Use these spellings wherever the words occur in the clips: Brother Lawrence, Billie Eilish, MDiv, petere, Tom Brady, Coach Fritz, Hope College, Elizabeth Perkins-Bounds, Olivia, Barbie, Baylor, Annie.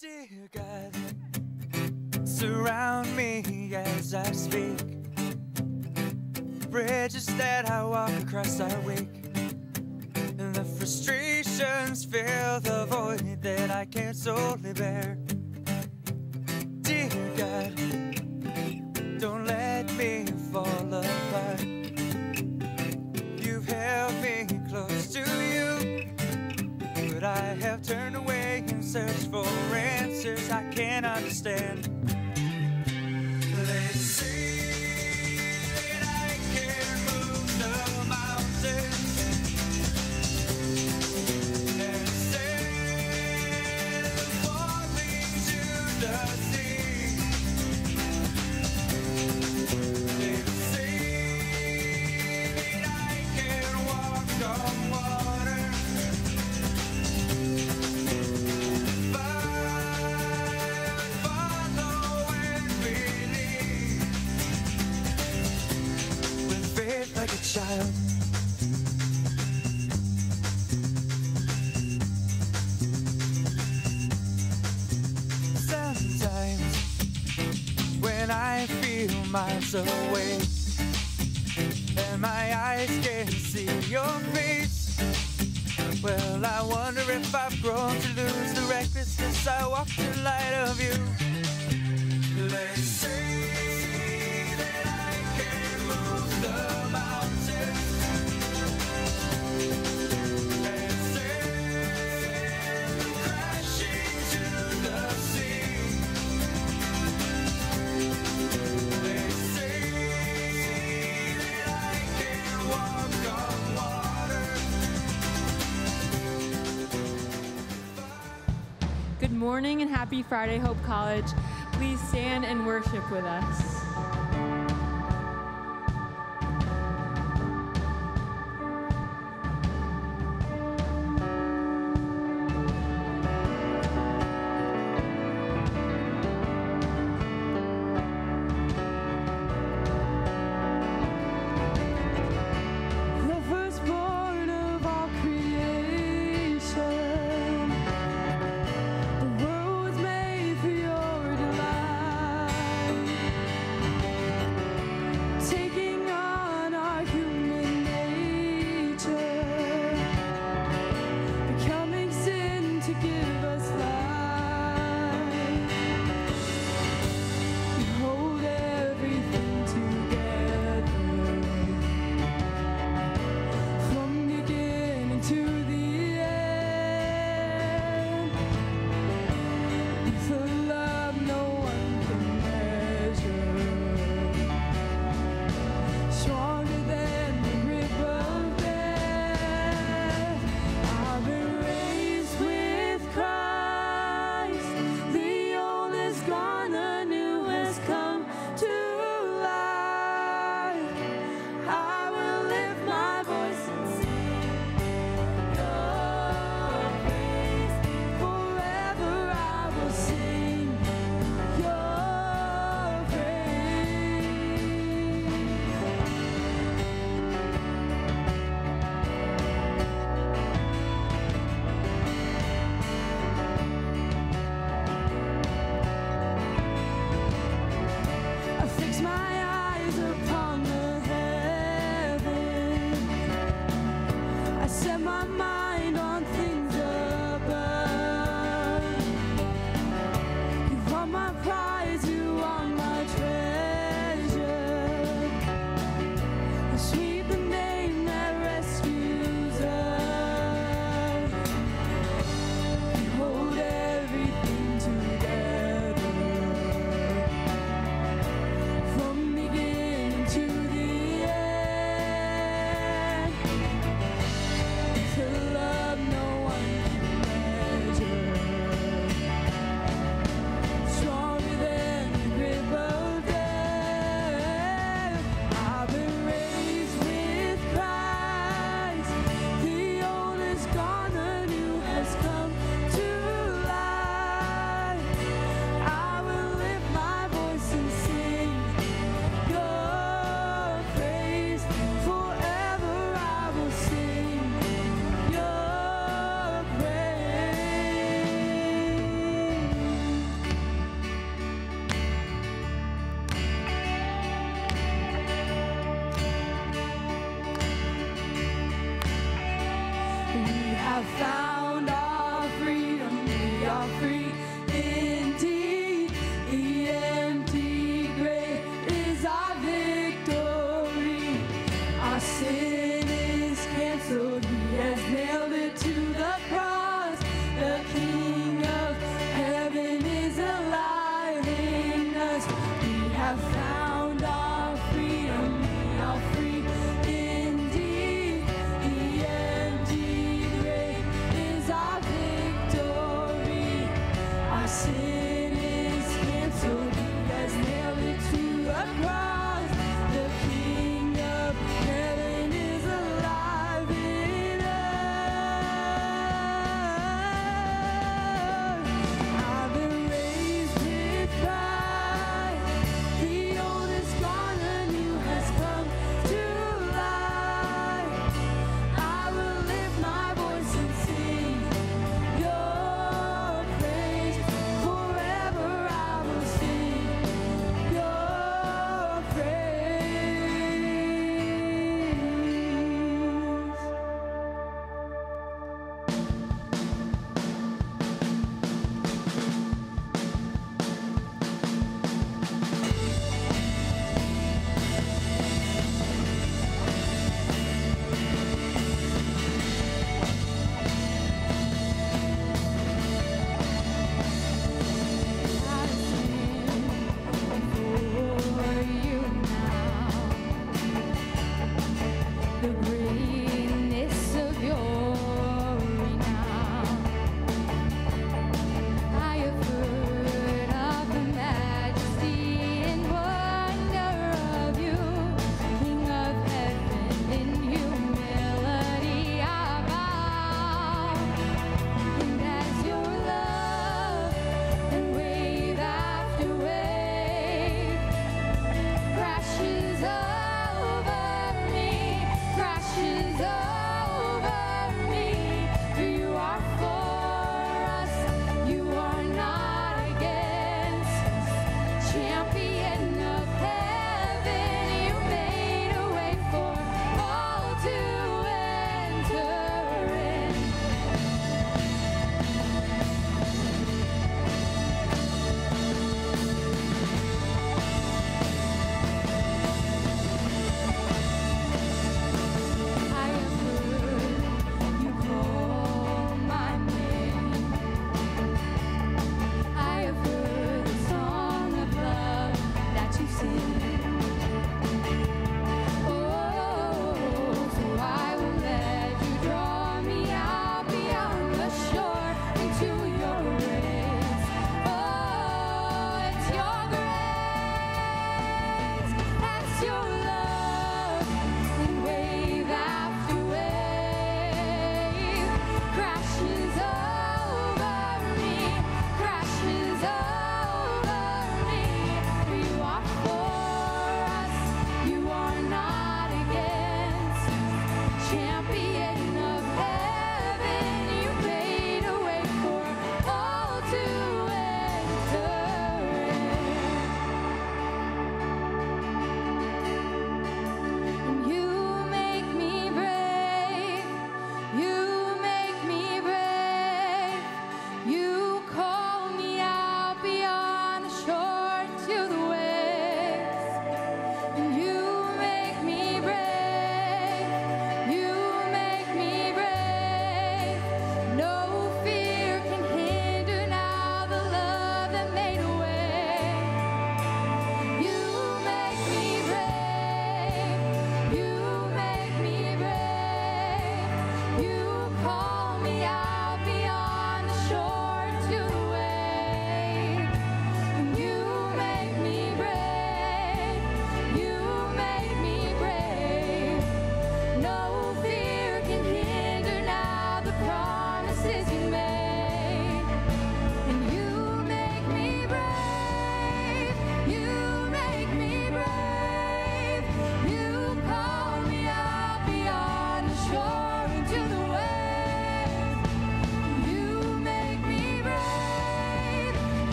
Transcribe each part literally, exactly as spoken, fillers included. Dear God, surround me as I speak. Bridges that I walk across are weak, and the frustrations fill the void that I can't solely bear. Dear God, don't let me fall apart. You've held me close to you, but I have turned away and searched for answers I can't understand. They say that I can move the mountains, and say that the fall leads to the sea. They say that I can walk on water, child. Sometimes when I feel miles away and my eyes can't see your face, well, I wonder if I've grown to lose the recklessness I walked in light of you. Let's see. Good morning and happy Friday, Hope College. Please stand and worship with us. cross, the King of Heaven is alive in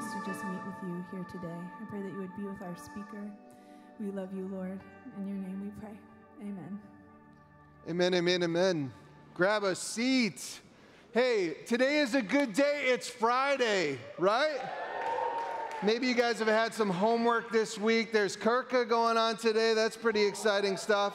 choose to just meet with you here today. I pray that you would be with our speaker. We love you, Lord. In your name we pray. Amen. Amen, amen, amen. Grab a seat. Hey, today is a good day. It's Friday, right? Maybe you guys have had some homework this week. There's Kirka going on today. That's pretty exciting stuff.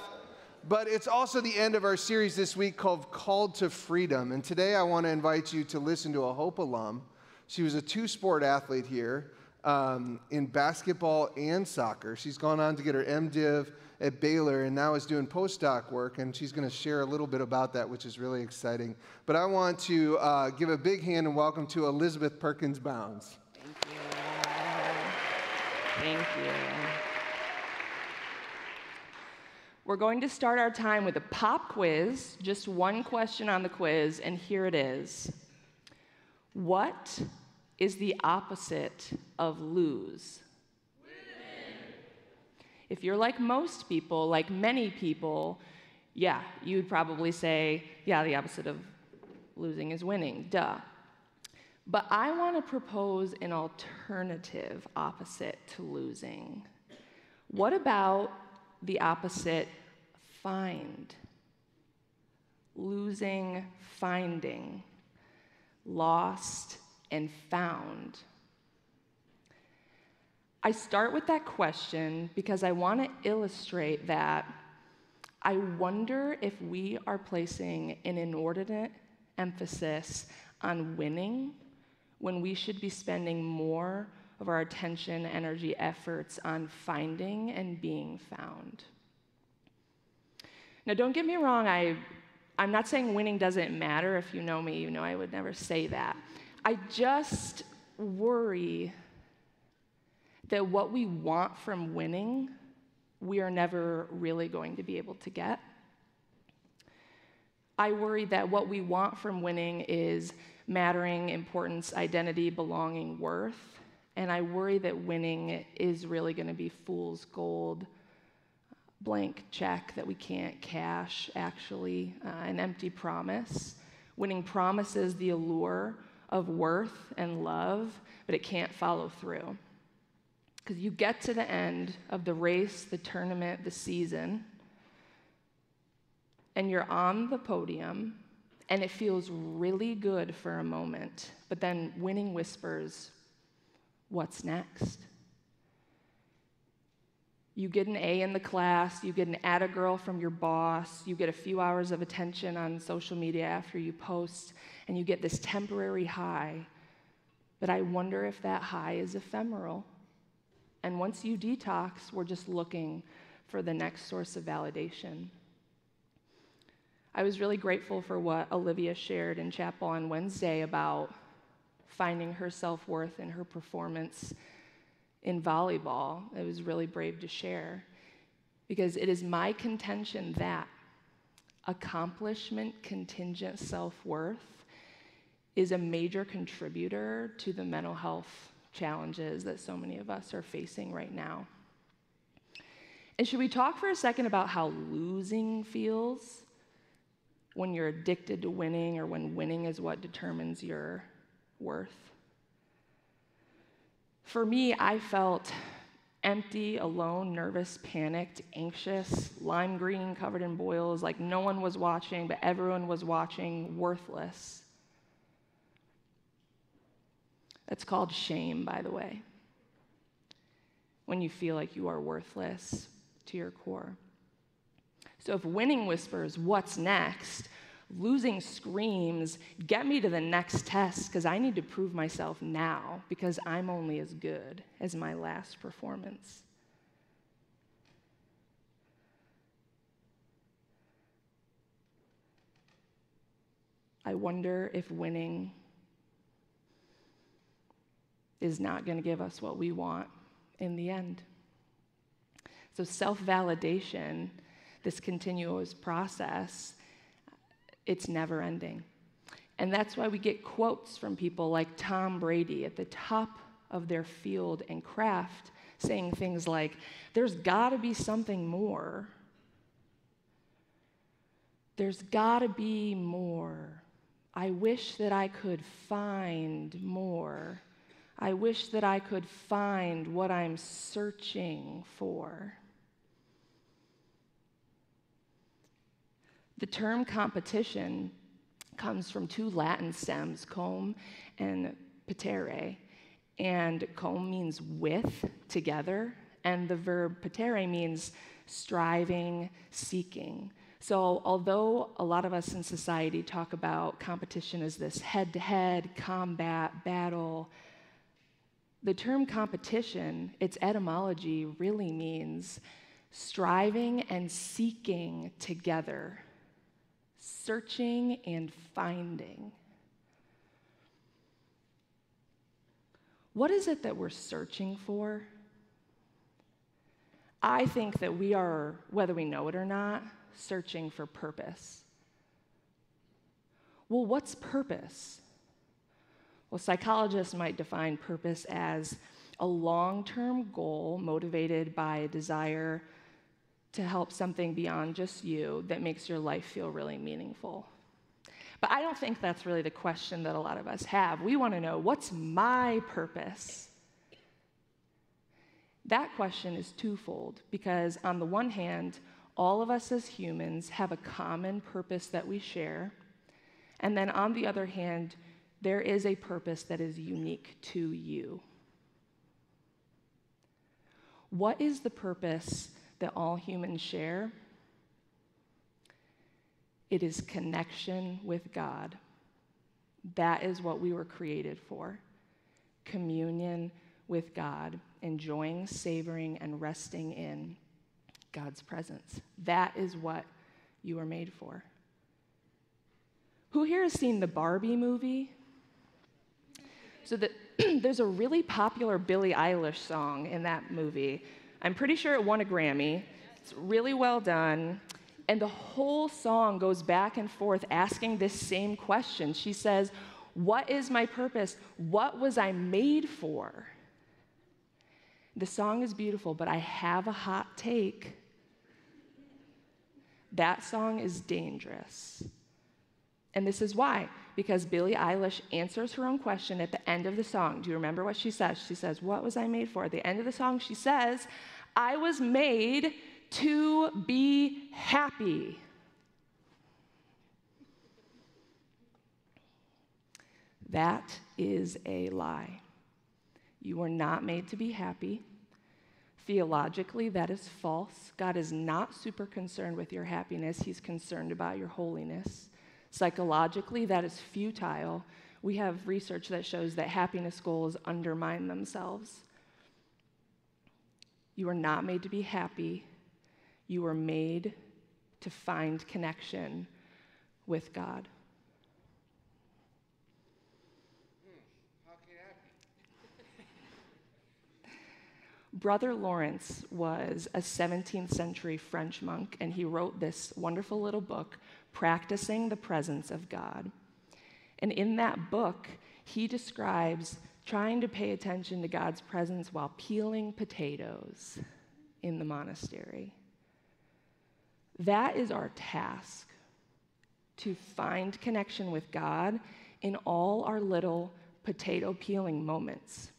But it's also the end of our series this week called Called to Freedom. And today I want to invite you to listen to a Hope alum. She was a two-sport athlete here um, in basketball and soccer. She's gone on to get her MDiv at Baylor and now is doing postdoc work. And she's going to share a little bit about that, which is really exciting. But I want to uh, give a big hand and welcome to Elizabeth Perkins-Bounds. Thank you. Thank you. We're going to start our time with a pop quiz, just one question on the quiz, and here it is. What is the opposite of lose? Win. If you're like most people, like many people, yeah, you would probably say, yeah, the opposite of losing is winning, duh. But I want to propose an alternative opposite to losing. What about the opposite, find? Losing, finding. Lost and found. I start with that question because I want to illustrate that I wonder if we are placing an inordinate emphasis on winning when we should be spending more of our attention, energy, efforts on finding and being found. Now, don't get me wrong, I, I'm not saying winning doesn't matter. If you know me, you know I would never say that. I just worry that what we want from winning, we are never really going to be able to get. I worry that what we want from winning is mattering, importance, identity, belonging, worth. And I worry that winning is really going to be fool's gold, blank check that we can't cash, actually, uh, an empty promise. Winning promises the allure of worth and love, but it can't follow through. Because you get to the end of the race, the tournament, the season, and you're on the podium, and it feels really good for a moment, but then winning whispers, what's next? You get an A in the class, you get an atta girl from your boss, you get a few hours of attention on social media after you post, and you get this temporary high. But I wonder if that high is ephemeral. And once you detox, we're just looking for the next source of validation. I was really grateful for what Olivia shared in chapel on Wednesday about finding her self-worth in her performance in volleyball. It was really brave to share, because it is my contention that accomplishment contingent self-worth is a major contributor to the mental health challenges that so many of us are facing right now. And should we talk for a second about how losing feels when you're addicted to winning, or when winning is what determines your worth? For me, I felt empty, alone, nervous, panicked, anxious, lime green, covered in boils, like no one was watching, but everyone was watching, worthless. That's called shame, by the way, when you feel like you are worthless to your core. So if winning whispers, what's next? Losing screams, get me to the next test, because I need to prove myself now, because I'm only as good as my last performance. I wonder if winning is not going to give us what we want in the end. So self-validation, this continuous process, it's never ending. And that's why we get quotes from people like Tom Brady at the top of their field and craft saying things like, there's gotta be something more. There's gotta be more. I wish that I could find more. I wish that I could find what I'm searching for. The term competition comes from two Latin stems, com and petere, and com means with, together, and the verb petere means striving, seeking. So although a lot of us in society talk about competition as this head-to-head, combat, battle, the term competition, its etymology really means striving and seeking together, searching and finding. What is it that we're searching for? I think that we are, whether we know it or not, searching for purpose. Well, what's purpose? Well, psychologists might define purpose as a long-term goal motivated by a desire to help something beyond just you that makes your life feel really meaningful. But I don't think that's really the question that a lot of us have. We want to know, what's my purpose? That question is twofold, because on the one hand, all of us as humans have a common purpose that we share, and then on the other hand, there is a purpose that is unique to you. What is the purpose that all humans share? It is connection with God. That is what we were created for. Communion with God, enjoying, savoring, and resting in God's presence. That is what you were made for. Who here has seen the Barbie movie? So the, there's a really popular Billie Eilish song in that movie. I'm pretty sure it won a Grammy. It's really well done. And the whole song goes back and forth asking this same question. She says, "What is my purpose? What was I made for?" The song is beautiful, but I have a hot take. That song is dangerous. And this is why, because Billie Eilish answers her own question at the end of the song. Do you remember what she says? She says, "What was I made for?" At the end of the song, she says, "I was made to be happy." That is a lie. You were not made to be happy. Theologically, that is false. God is not super concerned with your happiness. He's concerned about your holiness. Psychologically, that is futile. We have research that shows that happiness goals undermine themselves. You were not made to be happy. You were made to find connection with God. Brother Lawrence was a seventeenth century French monk, and he wrote this wonderful little book, Practicing the Presence of God. And in that book, he describes trying to pay attention to God's presence while peeling potatoes in the monastery. That is our task, to find connection with God in all our little potato peeling moments.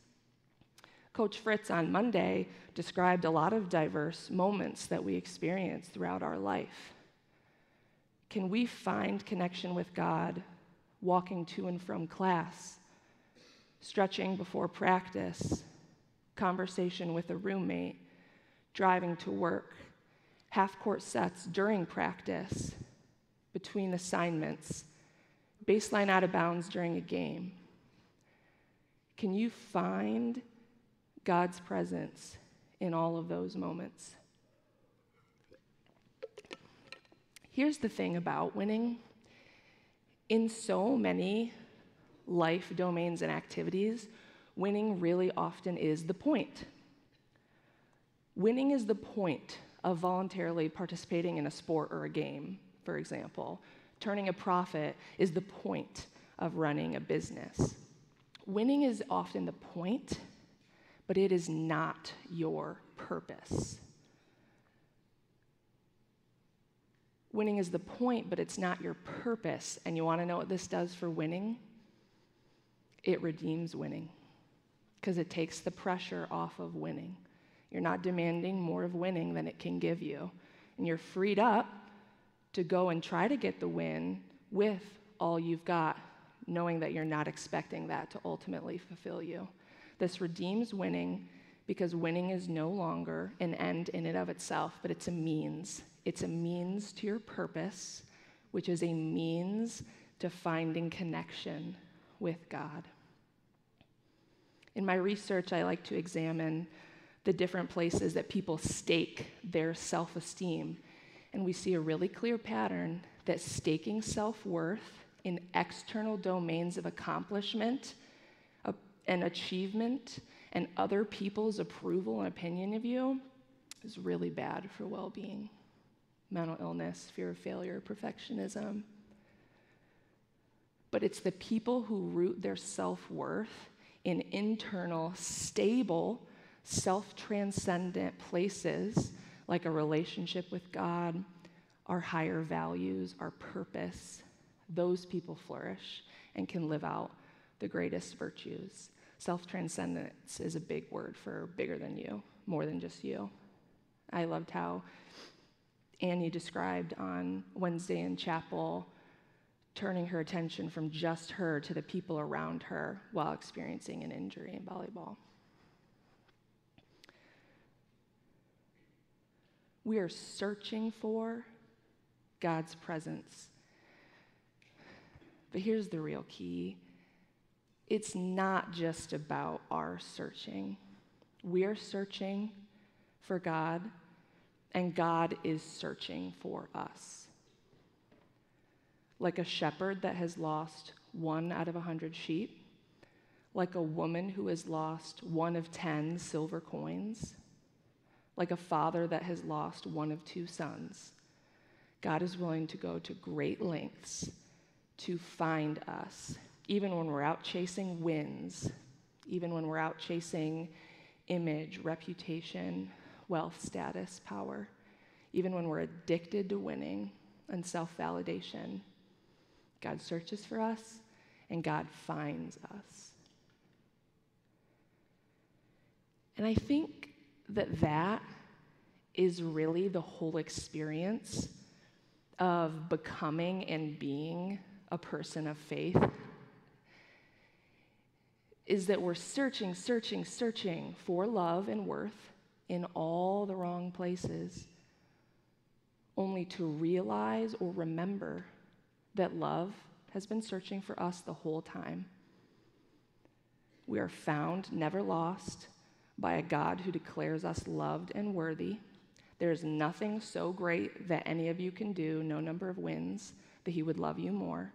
Coach Fritz on Monday described a lot of diverse moments that we experience throughout our life. Can we find connection with God walking to and from class, stretching before practice, conversation with a roommate, driving to work, half-court sets during practice, between assignments, baseline out of bounds during a game? Can you find God's presence in all of those moments? Here's the thing about winning. In so many life domains and activities, winning really often is the point. Winning is the point of voluntarily participating in a sport or a game, for example. Turning a profit is the point of running a business. Winning is often the point, but it is not your purpose. Winning is the point, but it's not your purpose. And you want to know what this does for winning? It redeems winning. because it takes the pressure off of winning. You're not demanding more of winning than it can give you. And you're freed up to go and try to get the win with all you've got, knowing that you're not expecting that to ultimately fulfill you. This redeems winning because winning is no longer an end in and of itself, but it's a means. It's a means to your purpose, which is a means to finding connection with God. In my research, I like to examine the different places that people stake their self-esteem. And we see a really clear pattern that staking self-worth in external domains of accomplishment and achievement and other people's approval and opinion of you is really bad for well-being. Mental illness, fear of failure, perfectionism. But it's the people who root their self-worth in internal, stable, self-transcendent places like a relationship with God, our higher values, our purpose. Those people flourish and can live out the greatest virtues. Self-transcendence is a big word for bigger than you, more than just you. I loved how Annie described on Wednesday in chapel, turning her attention from just her to the people around her while experiencing an injury in volleyball. We are searching for God's presence. But here's the real key. It's not just about our searching. We are searching for God, and God is searching for us. Like a shepherd that has lost one out of a hundred sheep, like a woman who has lost one of ten silver coins, like a father that has lost one of two sons, God is willing to go to great lengths to find us, even when we're out chasing wins, even when we're out chasing image, reputation, wealth, status, power, even when we're addicted to winning and self-validation. God searches for us, and God finds us. And I think that that is really the whole experience of becoming and being a person of faith, is that we're searching, searching, searching for love and worth in all the wrong places, only to realize or remember that love has been searching for us the whole time. We are found, never lost, by a God who declares us loved and worthy. There is nothing so great that any of you can do, no number of wins, that he would love you more.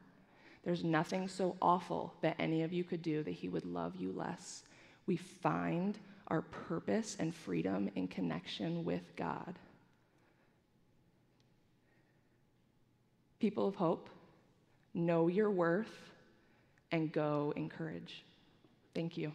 There's nothing so awful that any of you could do that he would love you less. We find our purpose and freedom in connection with God. People of hope, know your worth and go in courage. Thank you.